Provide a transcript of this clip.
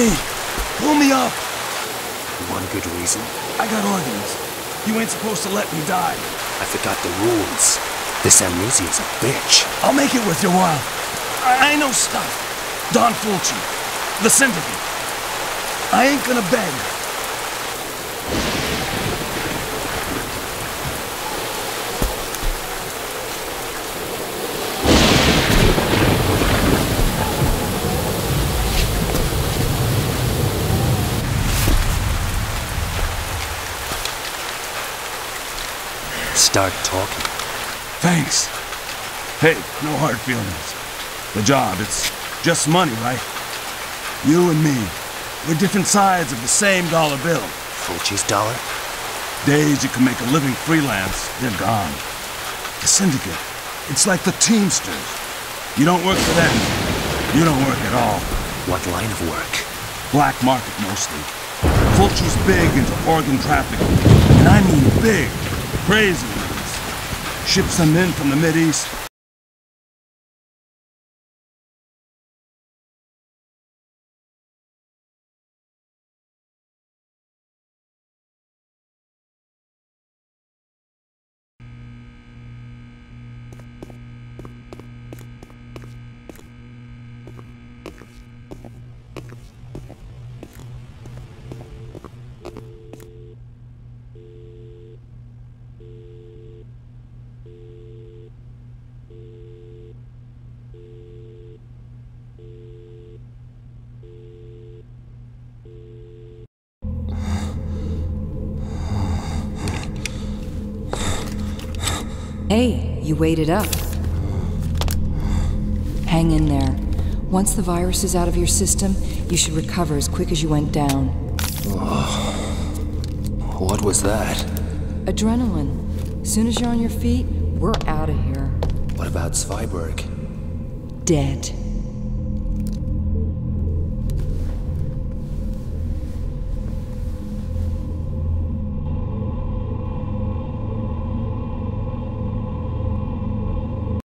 me! Pull me up! For one good reason. I got organs. You ain't supposed to let me die. I forgot the rules. This amnesia's a bitch. I'll make it worth your while. I know stuff. Don Fulci. The Syndicate. I ain't gonna beg. Start talking. Thanks. Hey, no hard feelings. The job, it's just money, right? You and me. We're different sides of the same dollar bill. Fulci's dollar? Days you can make a living freelance, they're gone. The Syndicate, it's like the Teamsters. You don't work for them. You don't work at all. What line of work? Black market, mostly. Fulci's big into organ trafficking. And I mean big. Crazy ones. Ships them in from the Mideast. Hey, you weighed it up. Hang in there. Once the virus is out of your system, you should recover as quick as you went down. What was that? Adrenaline. Soon as you're on your feet, we're out of here. What about Sveiberg? Dead.